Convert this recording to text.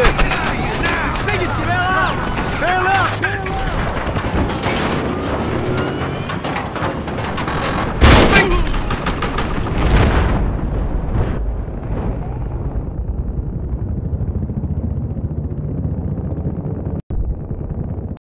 it!